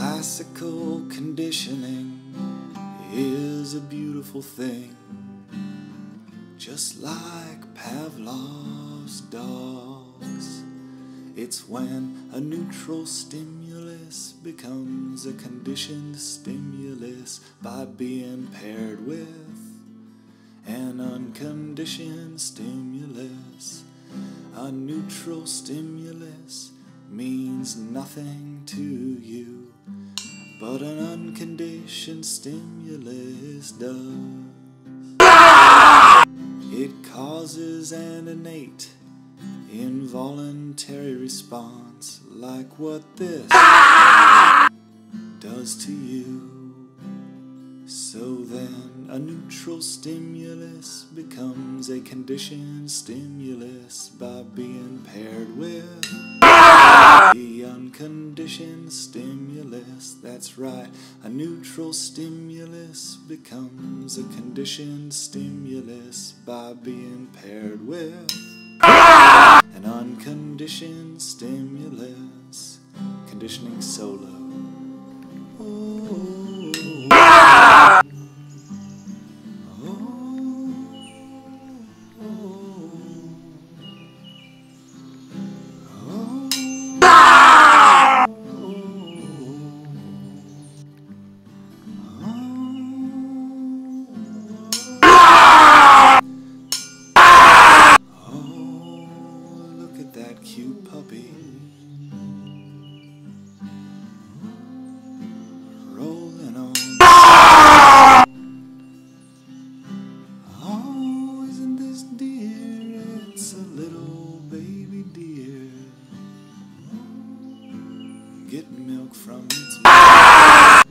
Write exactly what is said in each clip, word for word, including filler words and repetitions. Classical conditioning is a beautiful thing, just like Pavlov's dogs. It's when a neutral stimulus becomes a conditioned stimulus by being paired with an unconditioned stimulus. A neutral stimulus means nothing to you, but an unconditioned stimulus does. It causes an innate, involuntary response, like what this does to you. So then, a neutral stimulus becomes a conditioned stimulus by being paired with the unconditioned stimulus. That's right, a neutral stimulus becomes a conditioned stimulus by being paired with an unconditioned stimulus. Conditioning solo. Oh. That cute puppy rolling on. Oh, isn't this dear? It's a little baby deer getting milk from its mother.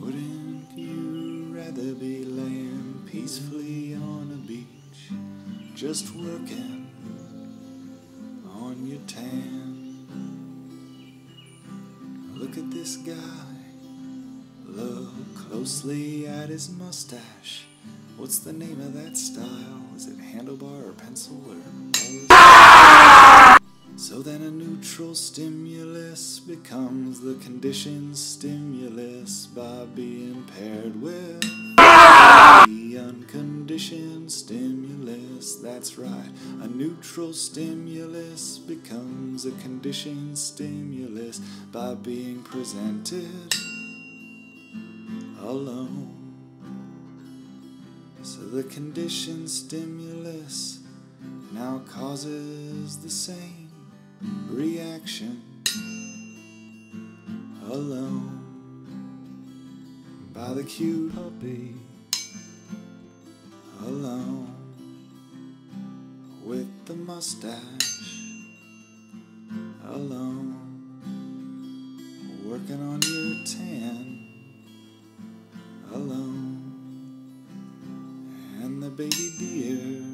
Wouldn't you rather be laying peacefully on a beach, just working on your tan? Look at this guy. Look closely at his mustache. What's the name of that style? Is it handlebar or pencil or... So then a neutral stimulus becomes the conditioned stimulus by being paired with the unconditioned stimulus. That's right, a neutral stimulus becomes a conditioned stimulus by being presented alone. So the conditioned stimulus now causes the same reaction alone by the cute puppy. Alone with the mustache, alone working on your tan, alone and the baby deer.